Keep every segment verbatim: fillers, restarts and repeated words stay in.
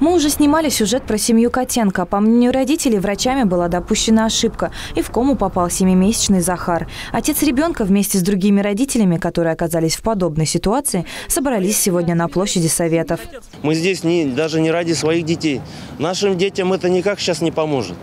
Мы уже снимали сюжет про семью Котенко. По мнению родителей, врачами была допущена ошибка, и в кому попал семимесячный Захар. Отец ребенка вместе с другими родителями, которые оказались в подобной ситуации, собрались сегодня на площади Советов. Мы здесь не, даже не ради своих детей. Нашим детям это никак сейчас не поможет.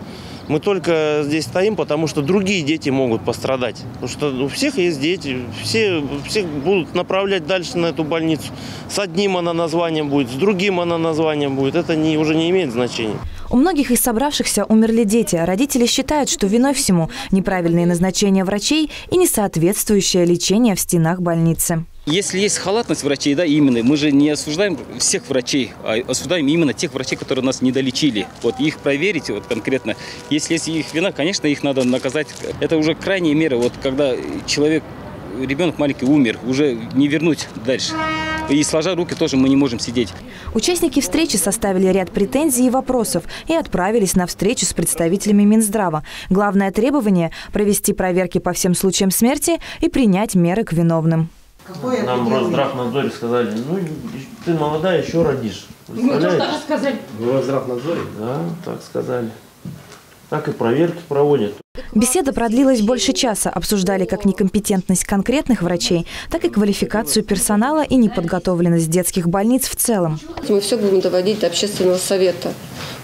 Мы только здесь стоим, потому что другие дети могут пострадать. Потому что у всех есть дети, все, всех будут направлять дальше на эту больницу. С одним она названием будет, с другим она названием будет. Это не, уже не имеет значения. У многих из собравшихся умерли дети. Родители считают, что виной всему неправильные назначения врачей и несоответствующее лечение в стенах больницы. Если есть халатность врачей, да, именно, мы же не осуждаем всех врачей, а осуждаем именно тех врачей, которые нас недолечили. Вот их проверить вот конкретно. Если есть их вина, конечно, их надо наказать. Это уже крайняя мера, вот когда человек, ребенок маленький умер, уже не вернуть дальше. И сложа руки тоже мы не можем сидеть. Участники встречи составили ряд претензий и вопросов и отправились на встречу с представителями Минздрава. Главное требование – провести проверки по всем случаям смерти и принять меры к виновным. Какое нам в Росздравнадзоре сказали, ну ты молодая, еще родишь. Ну тоже так сказали. В Росздравнадзоре? Да, так сказали. Так и проверки проводят. Беседа продлилась больше часа. Обсуждали как некомпетентность конкретных врачей, так и квалификацию персонала и неподготовленность детских больниц в целом. Мы все будем доводить до общественного совета.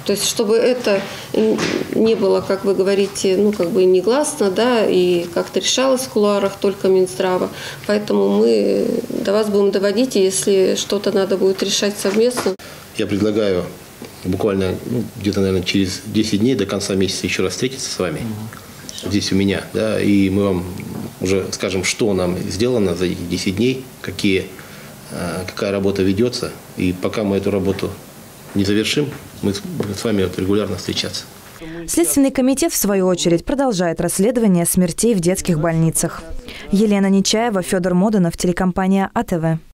То есть, чтобы это не было, как вы говорите, ну как бы негласно, да, и как-то решалось в кулуарах только Минздрава. Поэтому мы до вас будем доводить, если что-то надо будет решать совместно. Я предлагаю буквально ну, где-то, наверное, через десять дней до конца месяца еще раз встретиться с вами. Здесь у меня, да, и мы вам уже скажем, что нам сделано за эти десять дней, какие, какая работа ведется. И пока мы эту работу не завершим, мы с вами регулярно встречаться. Следственный комитет, в свою очередь, продолжает расследование смертей в детских больницах. Елена Нечаева, Федор Моденов, телекомпания А Т В.